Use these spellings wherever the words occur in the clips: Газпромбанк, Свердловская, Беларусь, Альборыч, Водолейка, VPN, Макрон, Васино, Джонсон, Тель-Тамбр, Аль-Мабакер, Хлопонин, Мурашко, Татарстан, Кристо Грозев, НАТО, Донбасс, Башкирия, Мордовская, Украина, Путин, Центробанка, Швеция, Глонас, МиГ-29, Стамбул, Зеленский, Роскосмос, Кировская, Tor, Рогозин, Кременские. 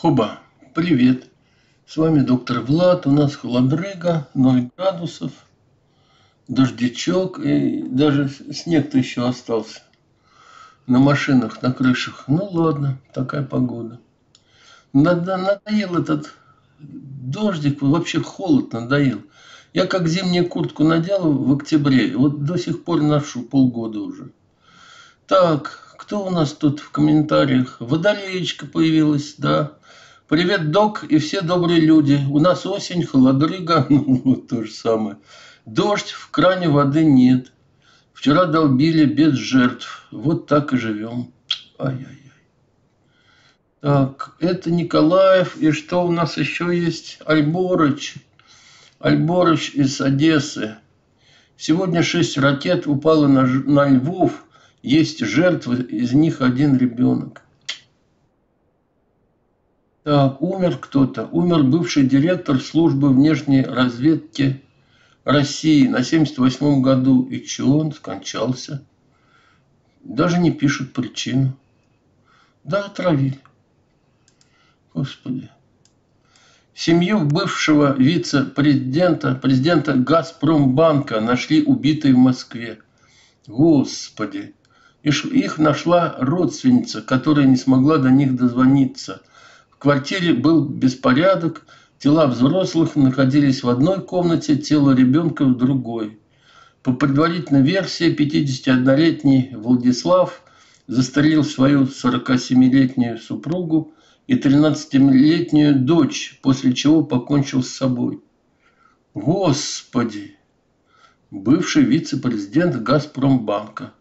Хоба, привет, с вами доктор Влад, у нас холодрыга, 0 градусов, дождячок и даже снег-то еще остался на машинах, на крышах. Ну ладно, такая погода. Надоел этот дождик, вообще холод надоел. Я как зимнюю куртку надел в октябре, вот до сих пор ношу, полгода уже. Так, кто у нас тут в комментариях? Водолеечка появилась, да. Привет, док, и все добрые люди. У нас осень, холодрыга, ну, вот то же самое. Дождь, в кране воды нет. Вчера долбили без жертв. Вот так и живем. Ай-яй-яй. Так, это Николаев. И что у нас еще есть? Альборыч. Альборыч из Одессы. Сегодня 6 ракет упало на Львов. Есть жертвы, из них один ребенок. Так, умер кто-то. Умер бывший директор службы внешней разведки России на 78-м году. И чё, он скончался? Даже не пишут причину. Да, отравили. Господи. Семью бывшего вице-президента Газпромбанка нашли убитой в Москве. Господи. Их нашла родственница, которая не смогла до них дозвониться. В квартире был беспорядок, тела взрослых находились в одной комнате, тело ребенка в другой. По предварительной версии, 51-летний Владислав застрелил свою 47-летнюю супругу и 13-летнюю дочь, после чего покончил с собой. Господи! Бывший вице-президент Газпромбанка.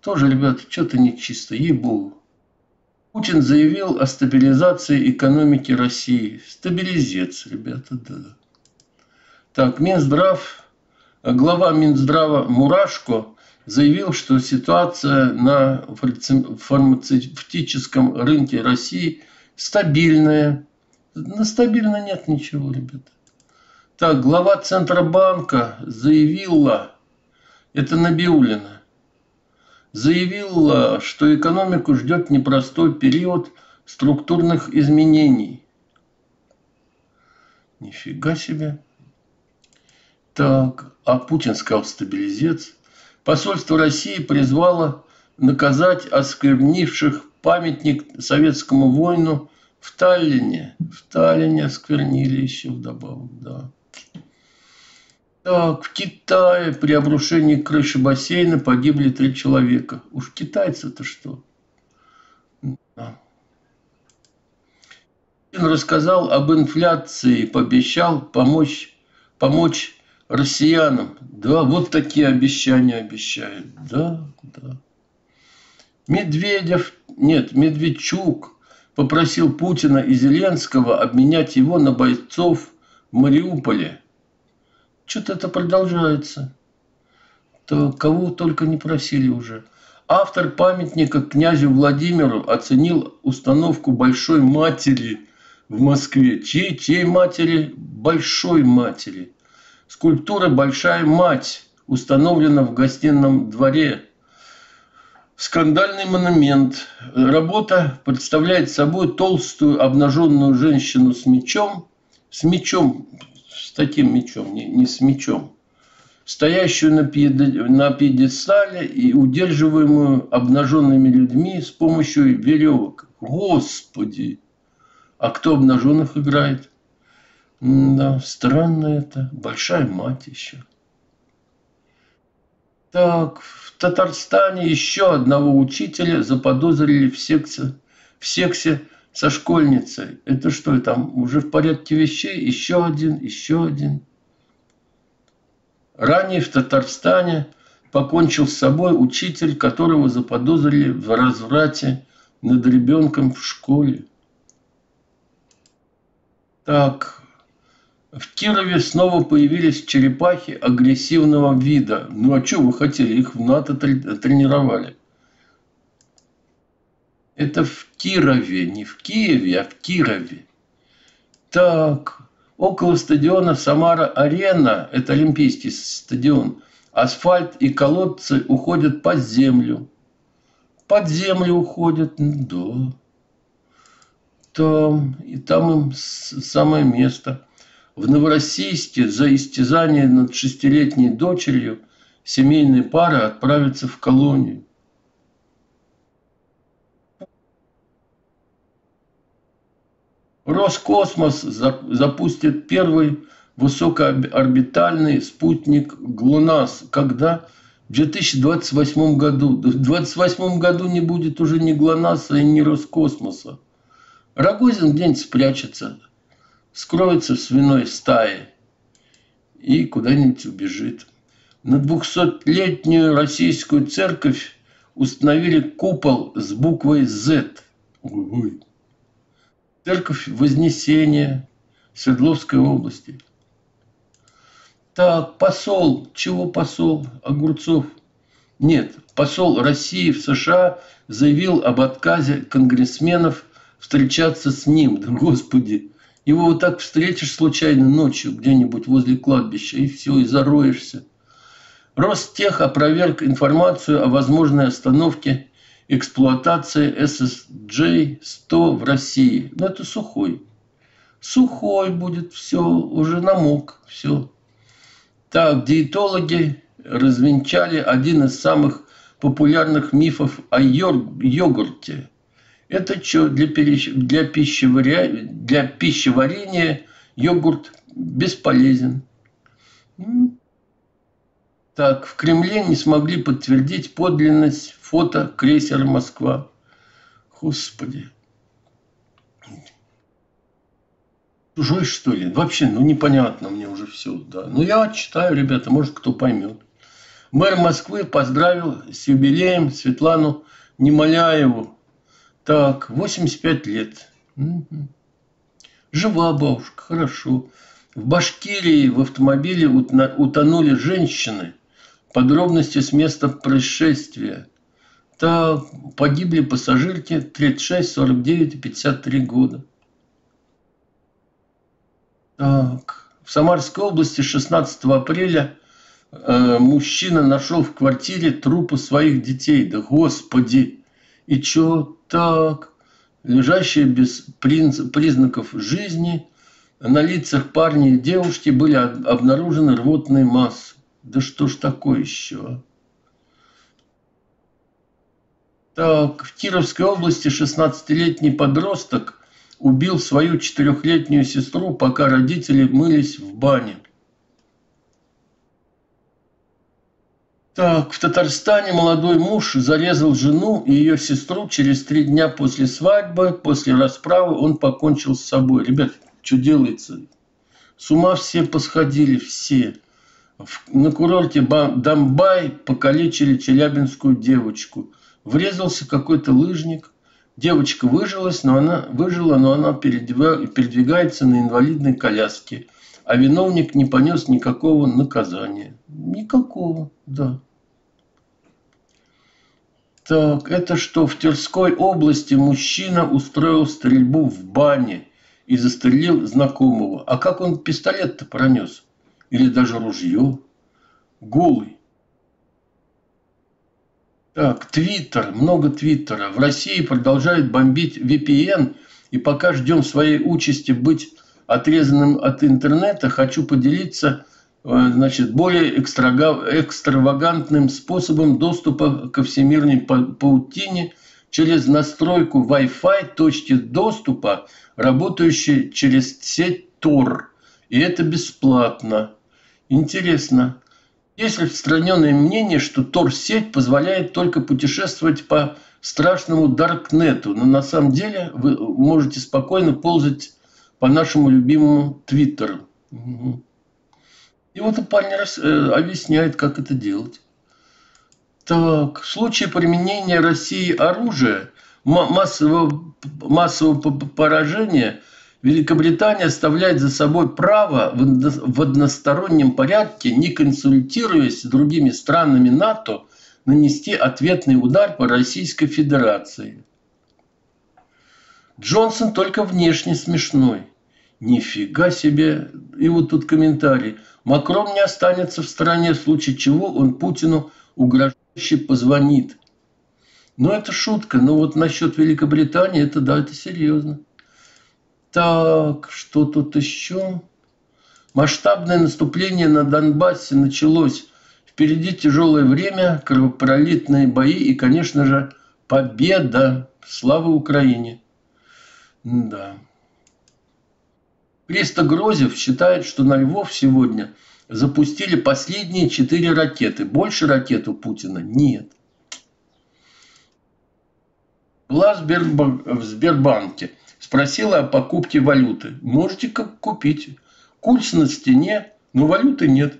Тоже, ребята, что-то нечисто, ей-богу. Путин заявил о стабилизации экономики России. Стабилизец, ребята, да. Так, глава Минздрава Мурашко заявил, что ситуация на фармацевтическом рынке России стабильная. На стабильно нет ничего, ребята. Так, глава Центробанка заявила, это Набиуллина, заявила, что экономику ждет непростой период структурных изменений. Нифига себе. Так, а Путин сказал стабилизец. Посольство России призвало наказать осквернивших памятник советскому воину в Таллине. В Таллине осквернили еще вдобавок, да. Так, в Китае при обрушении крыши бассейна погибли 3 человека. Уж китайцы-то что? Да. Путин рассказал об инфляции и пообещал помочь россиянам. Да, вот такие обещания обещают. Да, да. Медведчук попросил Путина и Зеленского обменять его на бойцов в Мариуполе. Что-то это продолжается. То кого только не просили уже. Автор памятника князю Владимиру оценил установку большой матери в Москве. Чьей матери? Большой матери. Скульптура «Большая мать» установлена в гостином дворе. Скандальный монумент. Работа представляет собой толстую обнаженную женщину с мечом. С таким мечом, не с мечом, стоящую на пьедестале и удерживаемую обнаженными людьми с помощью веревок. Господи! А кто обнаженных играет? Да, странно это. Большая мать еще. Так, в Татарстане еще одного учителя заподозрили в сексе со школьницей. Это что, там уже в порядке вещей? Еще один. Ранее в Татарстане покончил с собой учитель, которого заподозрили в разврате над ребенком в школе. Так, в Кирове снова появились черепахи агрессивного вида. Ну а что вы хотели? Их в НАТО тренировали. Это в Кирове, не в Киеве, а в Кирове. Так, около стадиона Самара-Арена, это олимпийский стадион, асфальт и колодцы уходят под землю. Под землю уходят, да. и там им самое место. В Новороссийске за истязание над шестилетней дочерью семейная пара отправится в колонию. Роскосмос запустит первый высокоорбитальный спутник Глонас. Когда? В 2028 году. В 2028 году не будет уже ни Глонаса и ни Роскосмоса. Рогозин где-нибудь спрячется, скроется в свиной стае и куда-нибудь убежит. На 200-летнюю российскую церковь установили купол с буквой Z. Ой. Церковь Вознесения Свердловской области. Так, посол. Чего посол? Огурцов. Нет, посол России в США заявил об отказе конгрессменов встречаться с ним. Да, Господи, его вот так встретишь случайно ночью где-нибудь возле кладбища, и все, и зароешься. Ростех опроверг информацию о возможной остановке эксплуатации SSJ-100 в России. Но это сухой. Сухой будет, все, уже намок, все. Так, диетологи развенчали один из самых популярных мифов о йогурте. Это что, для пищеварения йогурт бесполезен. Так, в Кремле не смогли подтвердить подлинность фото крейсера «Москва». Господи. Чужой, что ли? Вообще, ну, непонятно мне уже все. Да. Ну, я читаю, ребята, может, кто поймет. Мэр Москвы поздравил с юбилеем Светлану Немоляеву. Так, 85 лет. Угу. Жива бабушка, хорошо. В Башкирии в автомобиле утонули женщины. Подробности с места происшествия. Там погибли пассажирки 36, 49 и 53 года. Так. В Самарской области 16 апреля мужчина нашел в квартире трупы своих детей. Да Господи! И чё так? Лежащие без признаков жизни, на лицах парня и девушки были обнаружены рвотные массы. Да что ж такое еще? Так, в Кировской области 16-летний подросток убил свою 4-летнюю сестру, пока родители мылись в бане. Так, в Татарстане молодой муж зарезал жену и ее сестру. Через 3 дня после свадьбы, после расправы, он покончил с собой. Ребят, что делается? С ума все посходили, все. На курорте Домбай покалечили челябинскую девочку. Врезался какой-то лыжник. Девочка выжила, но она передвигается на инвалидной коляске. А виновник не понес никакого наказания. Никакого, да. Так, это что? В Тверской области мужчина устроил стрельбу в бане и застрелил знакомого. А как он пистолет-то пронес? Или даже ружье. Голый. Так, Твиттер. Много Твиттера. В России продолжают бомбить VPN. И пока ждем своей участи быть отрезанным от интернета, хочу поделиться, значит, более экстравагантным способом доступа ко всемирной паутине через настройку Wi-Fi точки доступа, работающей через сеть Tor. И это бесплатно. Интересно. Есть распространенное мнение, что Tor-сеть позволяет только путешествовать по страшному Даркнету. Но на самом деле вы можете спокойно ползать по нашему любимому Твиттеру. Угу. И вот и парень объясняет, как это делать. Так, в случае применения России оружия массового поражения Великобритания оставляет за собой право в одностороннем порядке, не консультируясь с другими странами НАТО, нанести ответный удар по Российской Федерации. Джонсон только внешне смешной. Нифига себе. И вот тут комментарий. Макрон не останется в стороне, в случае чего он Путину угрожающе позвонит. Но это шутка. Но вот насчет Великобритании, это да, это серьезно. Так, что тут еще? Масштабное наступление на Донбассе началось. Впереди тяжелое время, кровопролитные бои и, конечно же, победа. Слава Украине! Да. Кристо Грозев считает, что на Львов сегодня запустили последние 4 ракеты. Больше ракет у Путина нет. Была в Сбербанке. Спросила о покупке валюты. Можете как купить. Курс на стене, но валюты нет.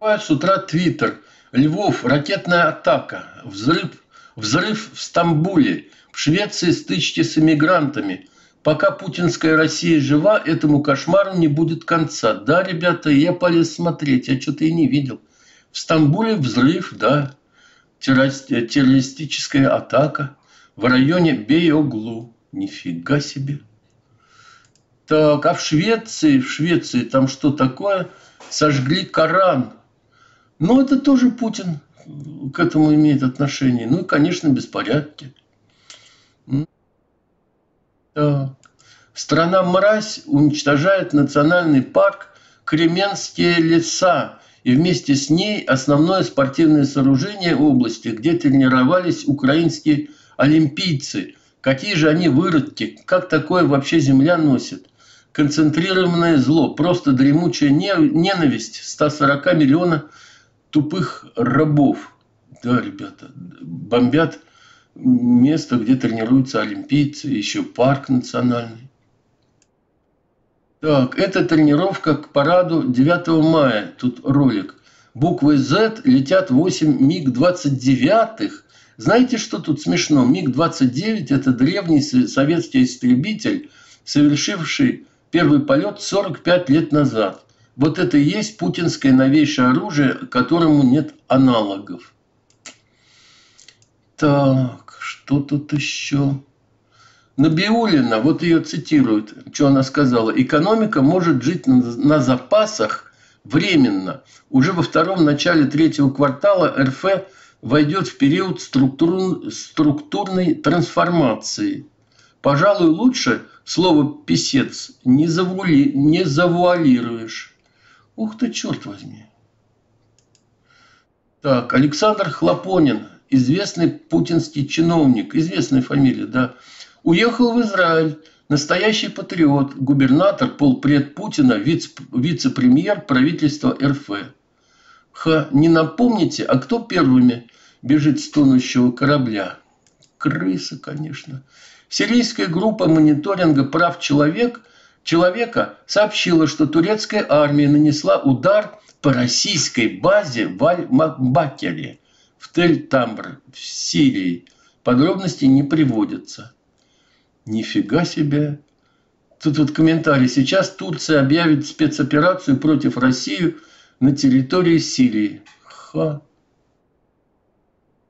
С утра Твиттер. Львов. Ракетная атака. Взрыв в Стамбуле. В Швеции стычки с эмигрантами. Пока путинская Россия жива, этому кошмару не будет конца. Да, ребята, я полез смотреть. Я что-то и не видел. В Стамбуле взрыв, да. Террористическая атака. В районе Бей-Оглу. Нифига себе. Так, а в Швеции там что такое? Сожгли Коран. Ну, это тоже Путин к этому имеет отношение. Ну, и, конечно, беспорядки. Так. Страна-мразь уничтожает национальный парк Кременские леса. И вместе с ней основное спортивное сооружение области, где тренировались украинские олимпийцы. Какие же они выродки? Как такое вообще земля носит? Концентрированное зло, просто дремучая ненависть 140 миллиона тупых рабов. Да, ребята, бомбят место, где тренируются олимпийцы, еще парк национальный. Так, это тренировка к параду 9 мая, тут ролик. Буквы Z летят 8 МиГ-29. Знаете, что тут смешно? МиГ-29 – это древний советский истребитель, совершивший первый полет 45 лет назад. Вот это и есть путинское новейшее оружие, которому нет аналогов. Так, что тут еще? Набиуллина, вот ее цитируют, что она сказала. «Экономика может жить на запасах временно. Уже во втором начале третьего квартала РФ войдет в период структурной трансформации. Пожалуй, лучше слово «писец» не завуалируешь». Ух ты, черт возьми. Так, Александр Хлопонин, известный путинский чиновник, известная фамилия, да, уехал в Израиль, настоящий патриот, губернатор, полпред Путина, вице-премьер правительства РФ. Не напомните, а кто первыми бежит с тонущего корабля? Крысы, конечно. Сирийская группа мониторинга прав человека сообщила, что турецкая армия нанесла удар по российской базе в Аль-Мабакере, в Тель-Тамбр, в Сирии. Подробности не приводятся. Нифига себе. Тут вот комментарий. Сейчас Турция объявит спецоперацию против России на территории Сирии. Ха.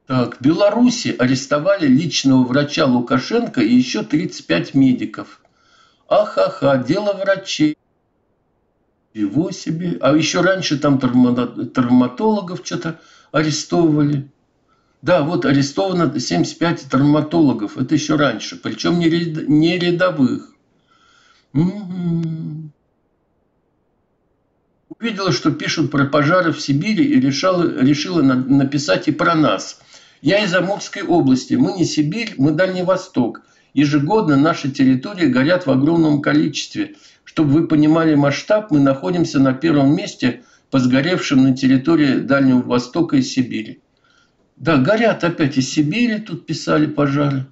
Так, в Беларуси арестовали личного врача Лукашенко и еще 35 медиков. Ахаха, дело врачей. Чего себе. А еще раньше там травматологов что-то арестовывали. Да, вот арестовано 75 травматологов. Это еще раньше. Причем не рядовых. Угу. Увидела, что пишут про пожары в Сибири и решила написать и про нас. Я из Амурской области. Мы не Сибирь, мы Дальний Восток. Ежегодно наши территории горят в огромном количестве. Чтобы вы понимали масштаб, мы находимся на первом месте по сгоревшим на территории Дальнего Востока и Сибири. Да, горят опять из Сибири, тут писали пожары.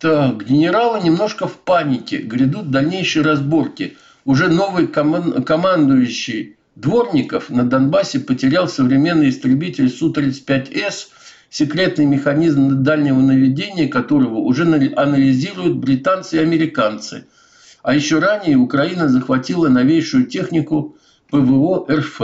Так, генералы немножко в панике. Грядут дальнейшие разборки. Уже новый командующий Дворников на Донбассе потерял современный истребитель Су-35С, секретный механизм дальнего наведения которого уже анализируют британцы и американцы. А еще ранее Украина захватила новейшую технику ПВО РФ.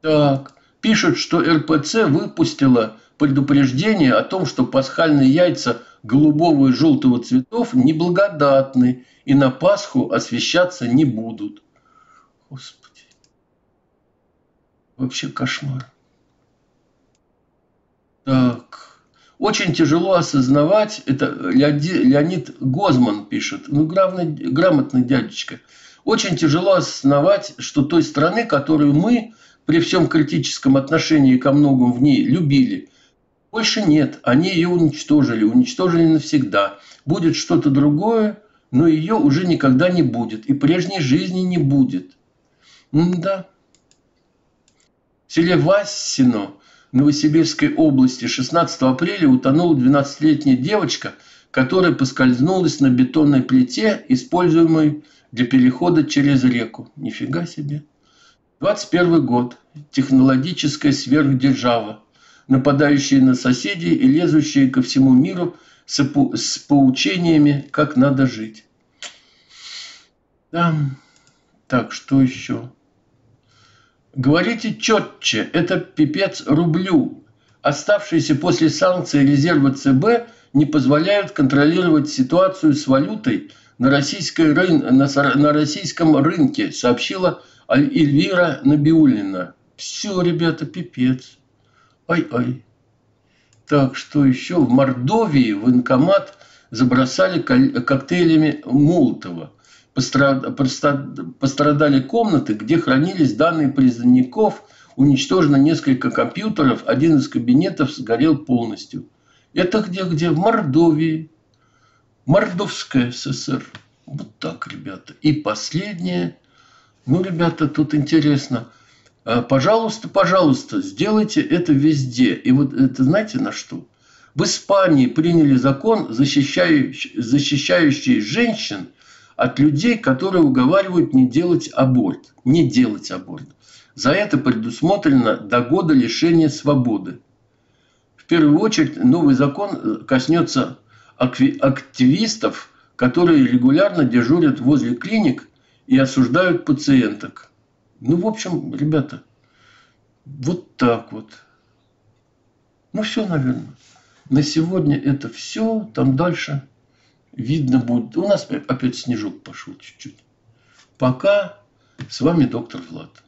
Так, пишут, что РПЦ выпустила предупреждение о том, что пасхальные яйца голубого и желтого цветов неблагодатны и на Пасху освещаться не будут. Господи. Вообще кошмар. Так. Очень тяжело осознавать, это Леонид Гозман пишет, ну грамотный дядечка, очень тяжело осознавать, что той страны, которую мы при всем критическом отношении ко многому в ней любили, больше нет, они ее уничтожили, уничтожили навсегда. Будет что-то другое, но ее уже никогда не будет, и прежней жизни не будет. Да. В селе Васино Новосибирской области 16 апреля утонула 12-летняя девочка, которая поскользнулась на бетонной плите, используемой для перехода через реку. Нифига себе. 21 год. Технологическая сверхдержава, нападающая на соседей и лезущая ко всему миру с поучениями, как надо жить. Да. Так, что еще? Говорите четче, это пипец рублю. Оставшиеся после санкций резервы ЦБ не позволяют контролировать ситуацию с валютой на российском рынке, сообщила Эльвира Набиуллина. Все, ребята, пипец. Ай-ай. Так, что еще? В Мордовии военкомат забросали коктейлями Молотова. Пострадали комнаты, где хранились данные призывников, уничтожено несколько компьютеров, один из кабинетов сгорел полностью. Это где? В Мордовии. Мордовская ССР. Вот так, ребята. И последнее. Ну, ребята, тут интересно. Пожалуйста, пожалуйста, сделайте это везде. И вот это знаете на что? В Испании приняли закон, защищающий женщин от людей, которые уговаривают не делать аборт. Не делать аборт. За это предусмотрено до года лишения свободы. В первую очередь новый закон коснется активистов, которые регулярно дежурят возле клиник и осуждают пациенток. Ну, в общем, ребята, вот так вот. Ну, все, наверное. На сегодня это все. Там дальше... Видно будет. У нас опять снежок пошел чуть-чуть. Пока. С вами доктор Влад.